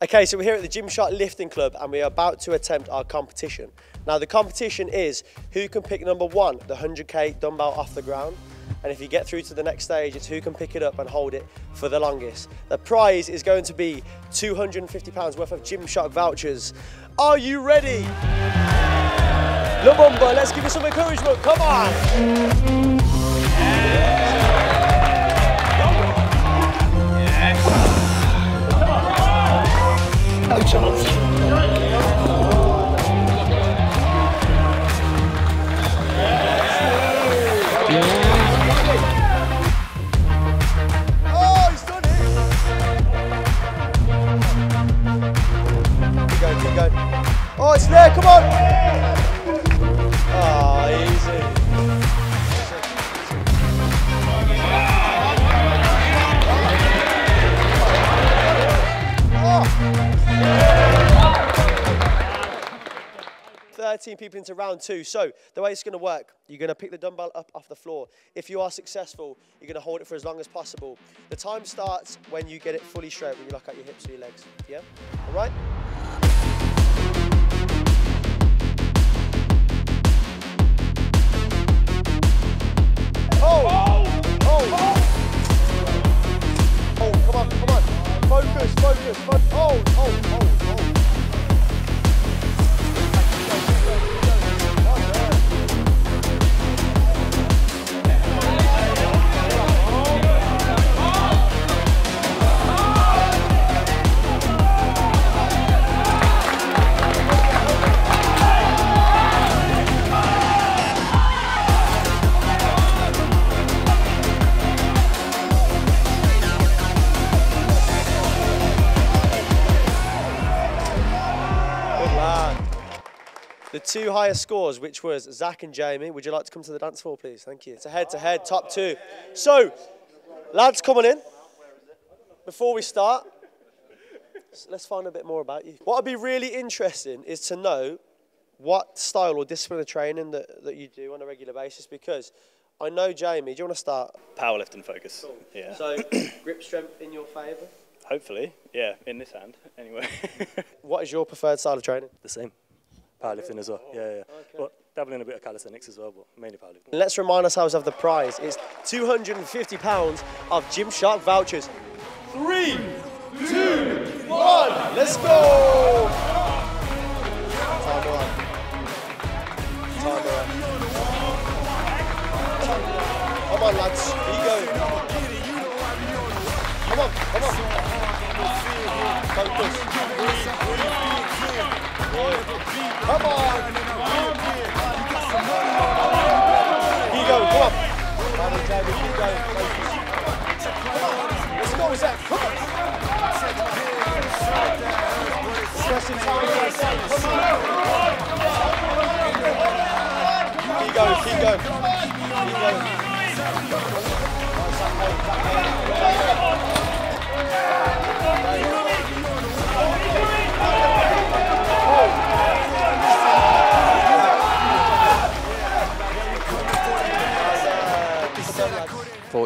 Okay, so we're here at the Gymshark Lifting Club and we are about to attempt our competition. Now the competition is who can pick number one, the 100k dumbbell off the ground. And if you get through to the next stage, it's who can pick it up and hold it for the longest. The prize is going to be £250 worth of Gymshark vouchers. Are you ready? Lubomba, let's give you some encouragement, come on! No chance. Oh, he's done it! Keep going. Oh, it's there, come on! Oh, easy. People into round two. So the way it's going to work, you're going to pick the dumbbell up off the floor. If you are successful, you're going to hold it for as long as possible. The time starts when you get it fully straight, when you lock out your hips or your legs. Yeah? All right? Oh! Oh! Oh, come on, come on. Focus, focus, focus. Oh, oh, oh, oh. The two highest scores, which was Zach and Jamie. Would you like to come to the dance floor, please? Thank you. It's a head-to-head, top two. So, lads coming in. Before we start, let's find a bit more about you. What would be really interesting is to know what style or discipline of training that you do on a regular basis, because I know Jamie. Do you want to start? Powerlifting focus. Cool. Yeah. So, grip strength in your favour? Hopefully, yeah, in this hand, anyway. What is your preferred style of training? The same. Powerlifting as well, yeah, yeah. Okay. Well, dabbling a bit of calisthenics as well, but mainly powerlifting. Let's remind ourselves of the prize. It's £250 of Gymshark vouchers. 3, 2, 1, let's go! Timer on. Timer on. Come on, lads, here you go. Come on, come on. Focus. Come on! Keep going, come on! Keep going, come on! Let's go, Zach! Come on! Keep going, keep going! Keep going!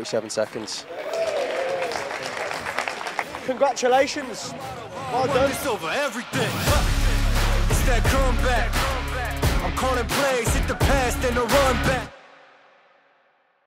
Seven seconds. Congratulations. Well done. It's over everything. It's that comeback. I'm calling plays, hit the pass, then the run back.